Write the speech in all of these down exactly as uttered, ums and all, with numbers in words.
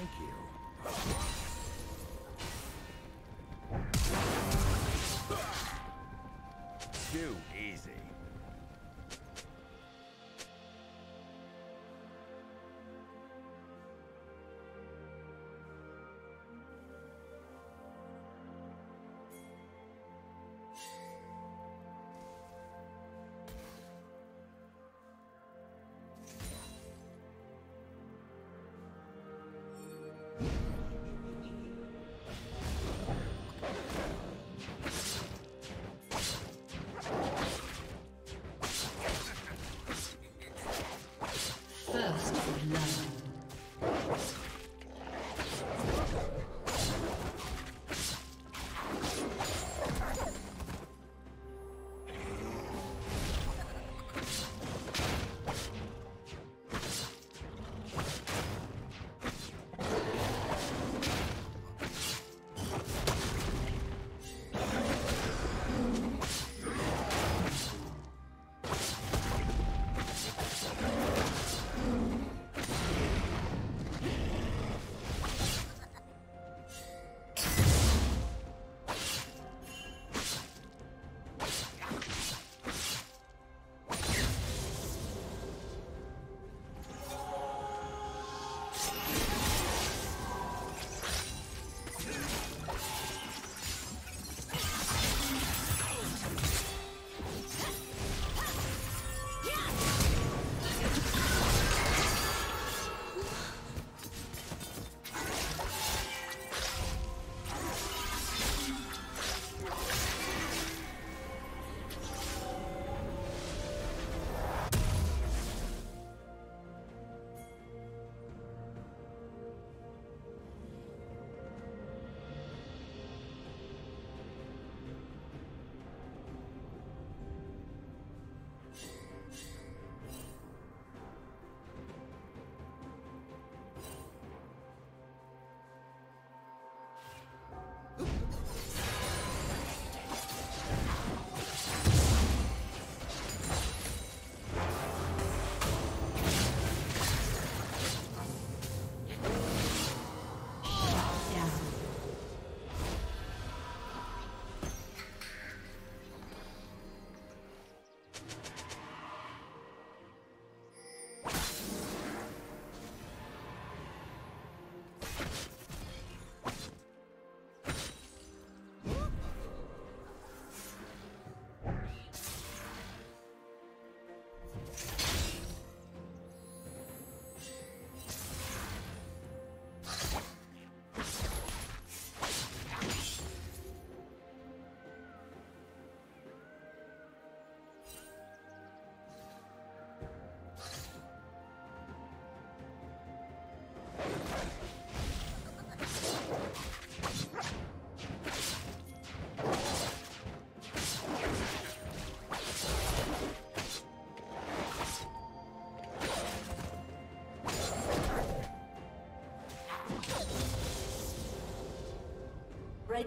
Thank you. Too easy. The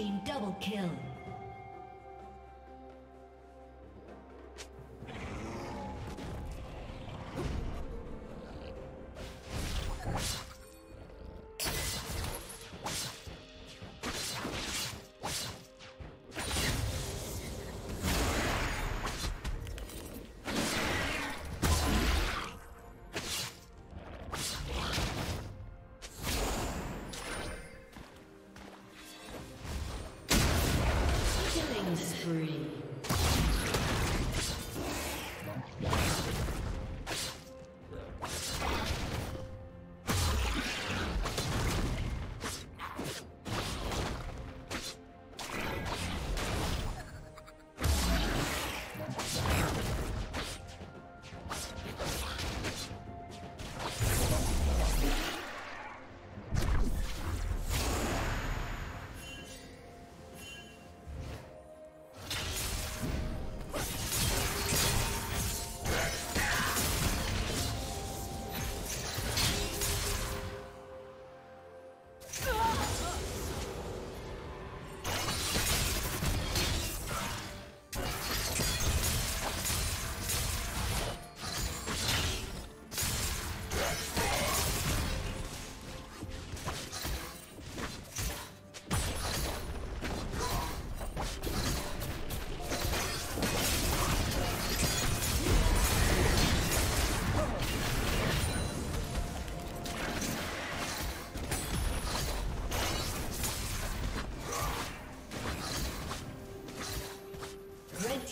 team double kill.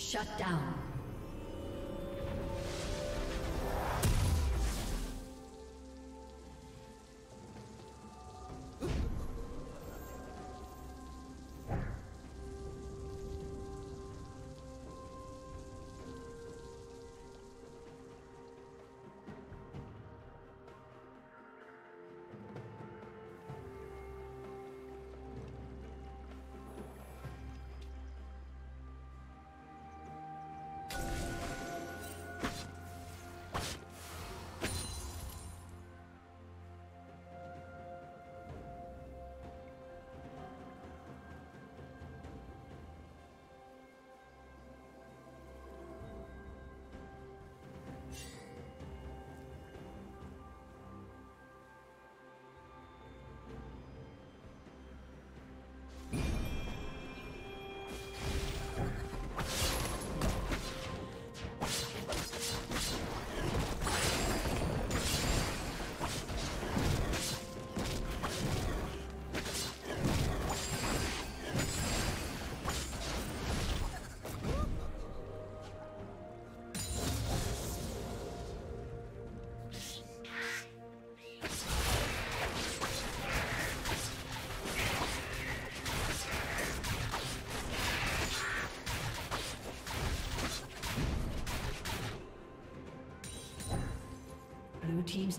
Shut down. Team's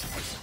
You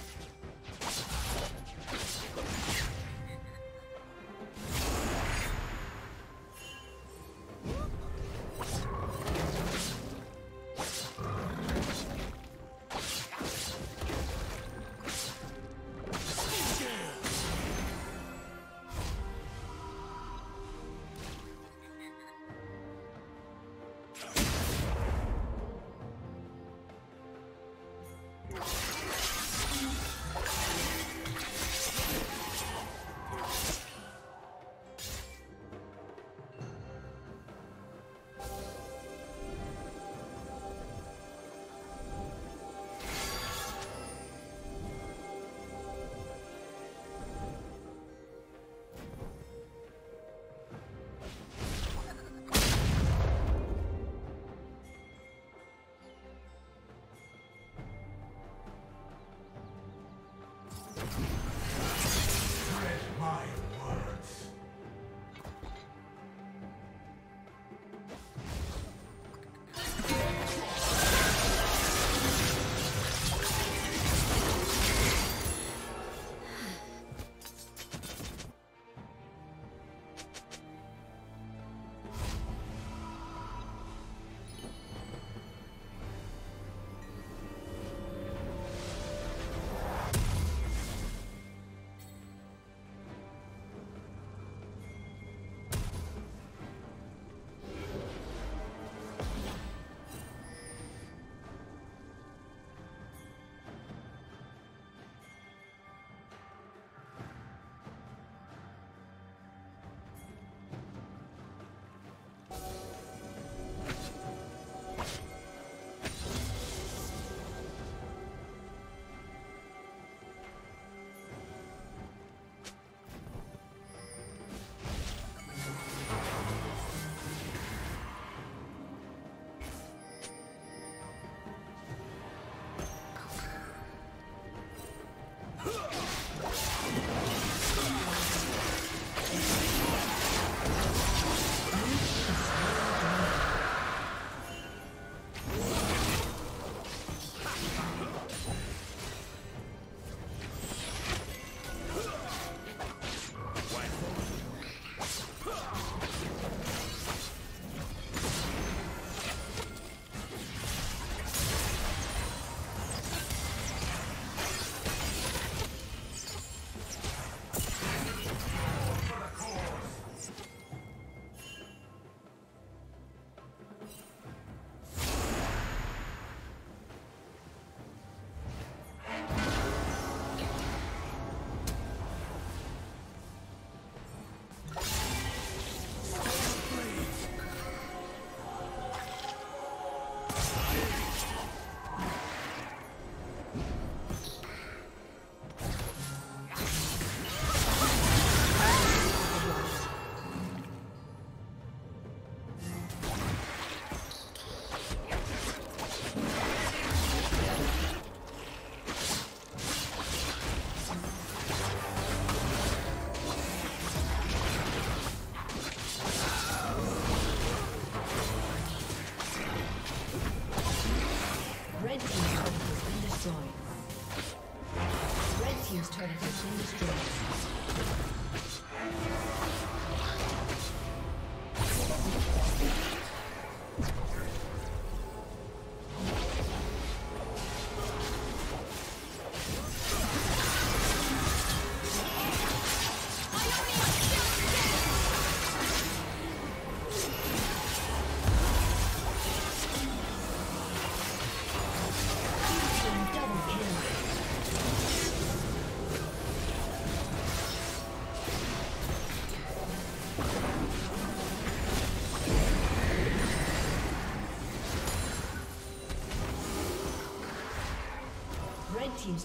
team's